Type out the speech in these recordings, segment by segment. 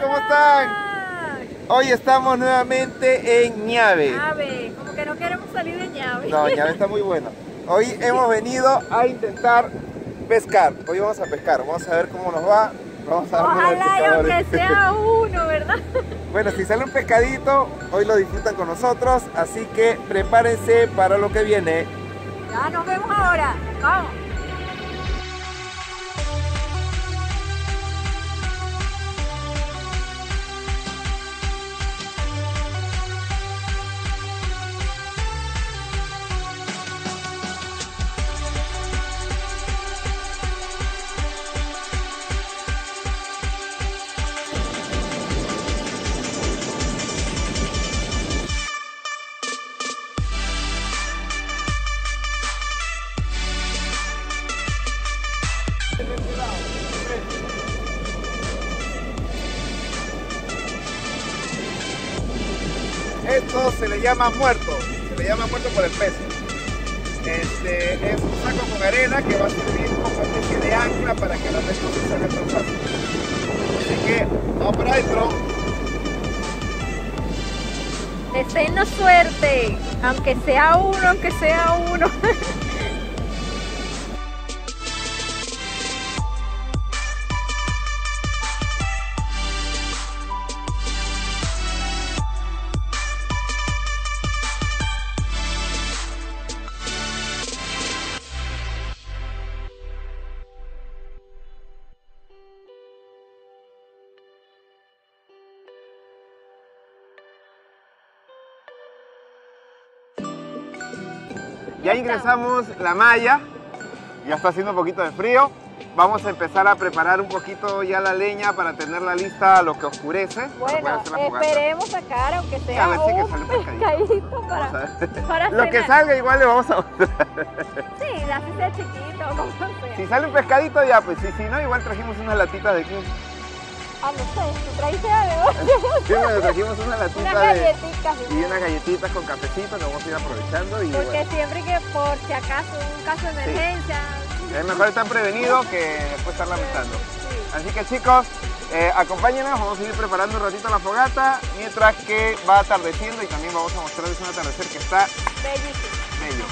¿Cómo están? Hoy estamos nuevamente en Ñave. Ñave, como que no queremos salir de Ñave. No, Ñave está muy bueno. Hoy hemos venido a intentar pescar. Hoy vamos a pescar, vamos a ver cómo nos va. Vamos a ojalá y aunque sea uno, ¿verdad? Bueno, si sale un pescadito, hoy lo disfrutan con nosotros, así que prepárense para lo que viene. Ya nos vemos ahora, vamos. Esto se le llama muerto, por el peso. Este es un saco con arena que va a servir como especie de ancla para que la pesca se salga tan fácil. Así que vamos para adentro. Desenos suerte, aunque sea uno, Ya ingresamos la malla, ya está haciendo un poquito de frío. Vamos a empezar a preparar un poquito ya la leña para tenerla lista a lo que oscurece. Bueno, esperemos sacar aunque sea a ver si que sale un pescadito para lo que salga igual le vamos a mostrar. Sí, la sea chiquito, como sea. Si sale un pescadito ya, pues si no, igual trajimos unas latitas de 15. Ah, no sé, tú traíste algo. Sí, bueno, trajimos unas latitas y unas galletitas con cafecito que vamos a ir aprovechando. Y porque bueno, siempre que por si acaso un caso de emergencia. Sí. Es mejor estar prevenido que después estar lamentando. Sí. Así que chicos, acompáñenos, vamos a ir preparando un ratito la fogata mientras que va atardeciendo y también vamos a mostrarles un atardecer que está bellísimo. Bello.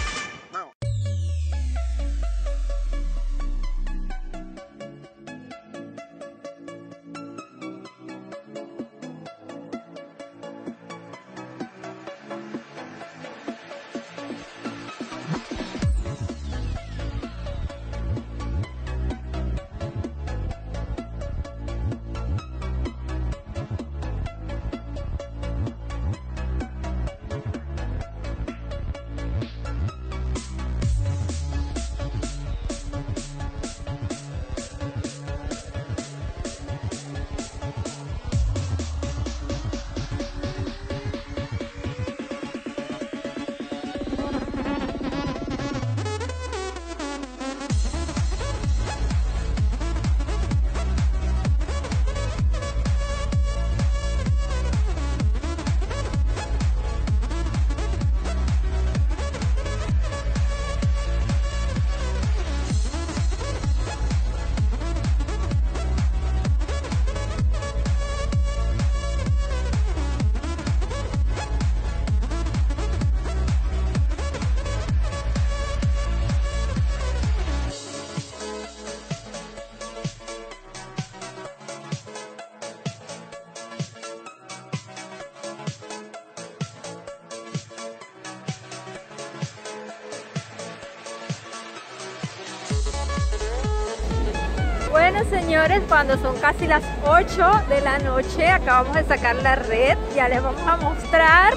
Bueno, señores, cuando son casi las 8 de la noche, acabamos de sacar la red. Ya les vamos a mostrar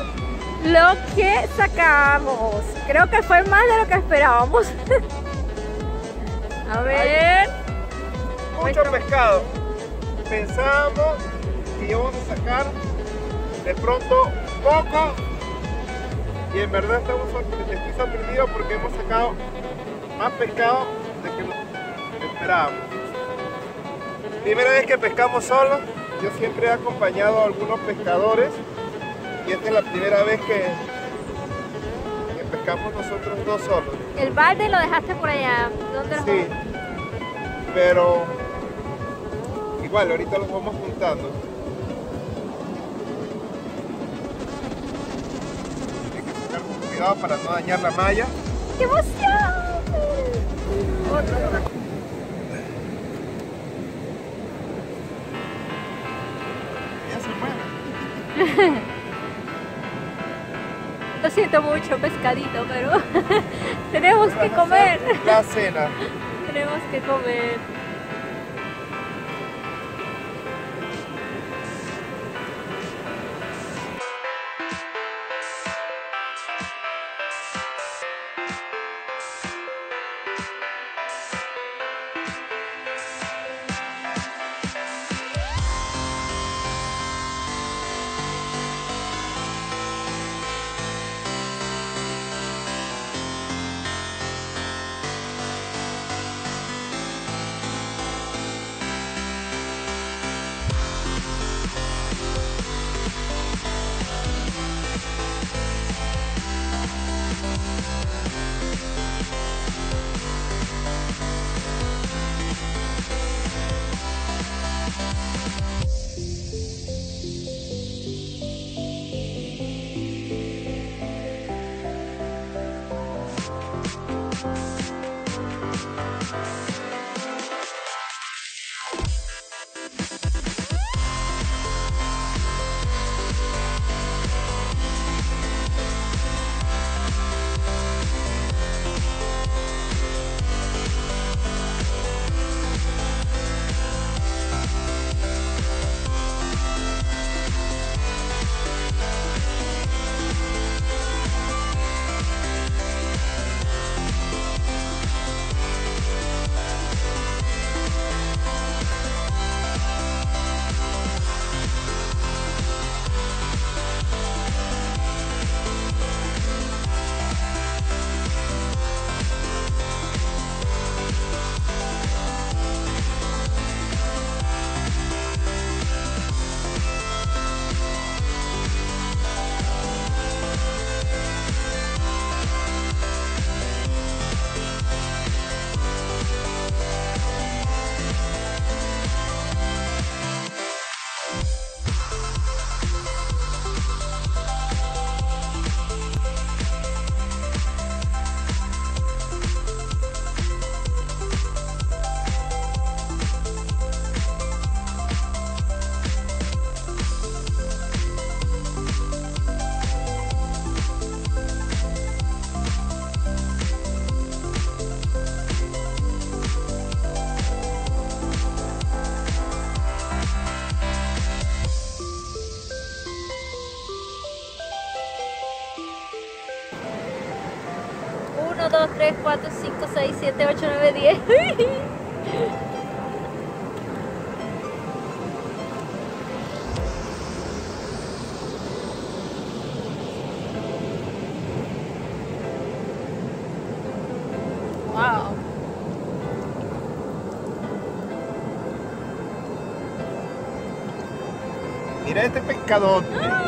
lo que sacamos. Creo que fue más de lo que esperábamos. A ver. Mucho pescado. Pensábamos que íbamos a sacar de pronto poco. Y en verdad estoy sorprendido porque hemos sacado más pescado de que esperábamos. Primera vez que pescamos solos, yo siempre he acompañado a algunos pescadores y esta es la primera vez que pescamos nosotros dos solos. El balde lo dejaste por allá, ¿dónde lo dejaste? Sí, pero igual ahorita los vamos juntando. cuidado para no dañar la malla. ¡Qué emoción! Lo siento mucho, pescadito, pero tenemos que comer. La cena. Tenemos que comer. Wow. Mira este pescadote. ¡Ah!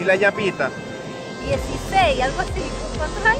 Y la yapita. 16, algo así. ¿Cuántos hay?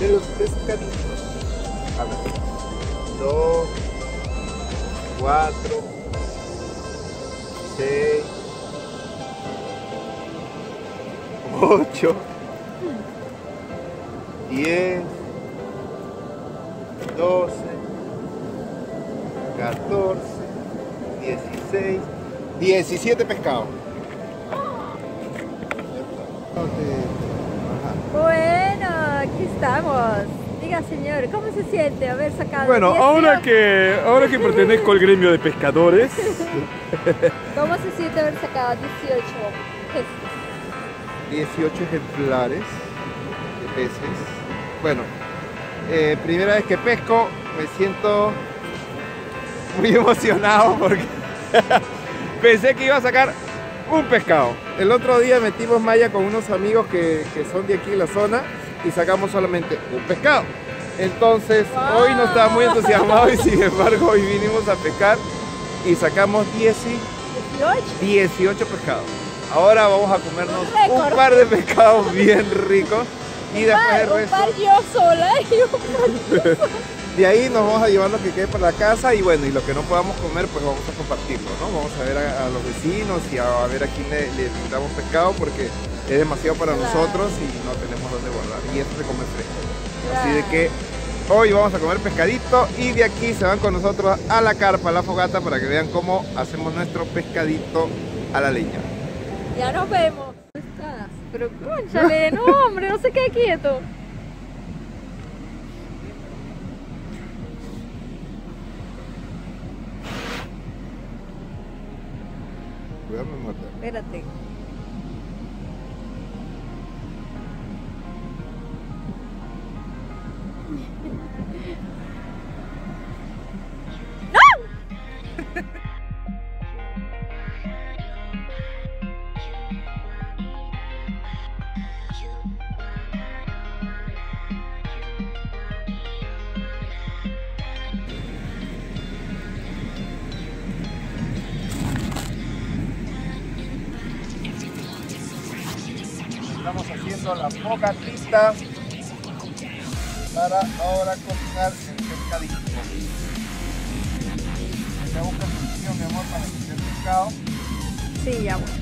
de los pescaditos. A ver, 2, 4, 6, 8, 10, 12, 14, 16, 17 pescados. Bueno, aquí estamos. Diga, señor, ¿cómo se siente haber sacado? Bueno, ahora que pertenezco al gremio de pescadores. ¿Cómo se siente haber sacado 18 peces? 18 ejemplares de peces. Bueno, primera vez que pesco, me siento muy emocionado porque pensé que iba a sacar un pescado. El otro día metimos malla con unos amigos que son de aquí en la zona y sacamos solamente un pescado. Entonces, wow, hoy no estaba muy entusiasmado y sin embargo hoy vinimos a pescar y sacamos 18 pescados. Ahora vamos a comernos un par de pescados bien ricos y después el resto. Un par yo sola y un par yo sola. De ahí nos vamos a llevar lo que quede para la casa y bueno, y lo que no podamos comer pues vamos a compartirlo, ¿no? Vamos a ver a los vecinos y a ver a quién le damos pescado porque es demasiado para nosotros y no tenemos dónde guardar y esto se come fresco. Así de que hoy vamos a comer pescadito y de aquí se van con nosotros a la carpa, a la fogata para que vean cómo hacemos nuestro pescadito a la leña. Ya nos vemos. ¿Dónde estás? Pero cónchale, no hombre, no se quede quieto. Espérate. Estamos haciendo la fogatita para ahora cocinar el pescadito. ¿Te buscas solución, mi amor, para que sea el pescado? Sí, ya voy.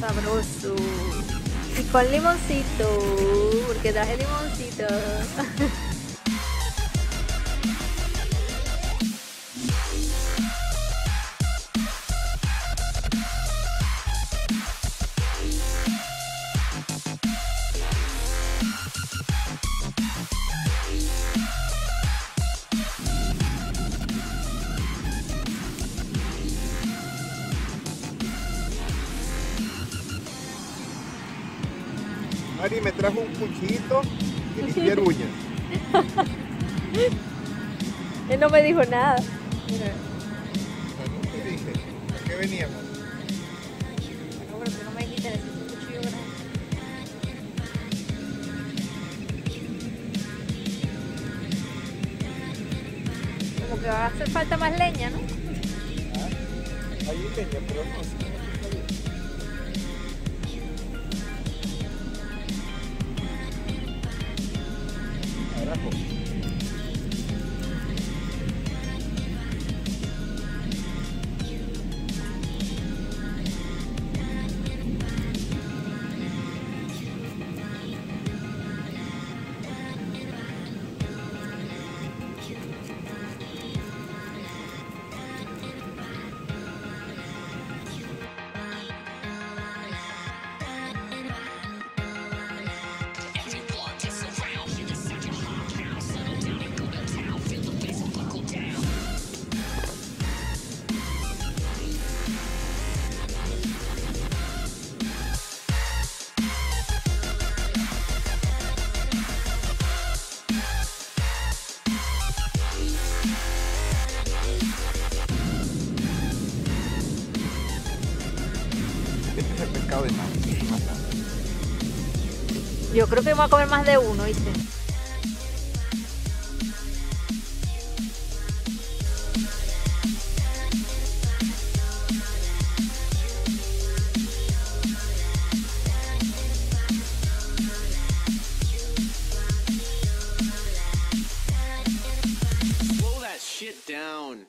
Sabroso. Y con limoncito, porque traje limoncito. Mari me trajo un cuchillito y limpiar uñas. Él no me dijo nada. Mira. ¿Qué dije? ¿A qué veníamos? No, pero que no me quites un cuchillo grande. Como que va a hacer falta más leña, ¿no? Ah, hay leña, pero no. Yo creo que vamos a comer más de uno, ¿viste? down.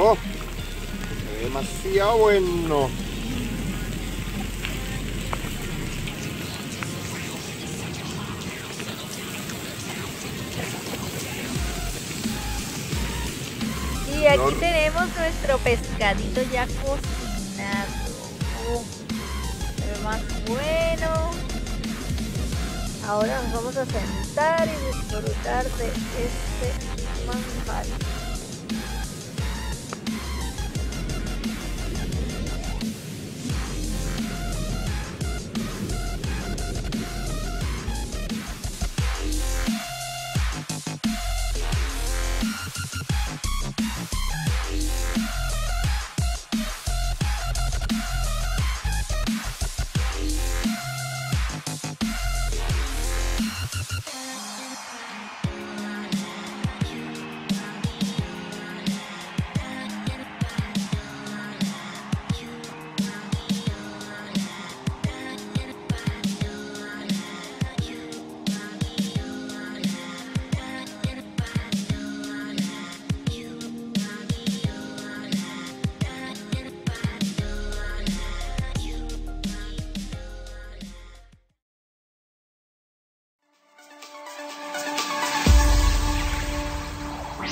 Oh, demasiado bueno. Y aquí tenemos nuestro pescadito ya cocinado. Oh, pero más bueno. Ahora nos vamos a sentar y disfrutar de este manjar. We'll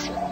be right back.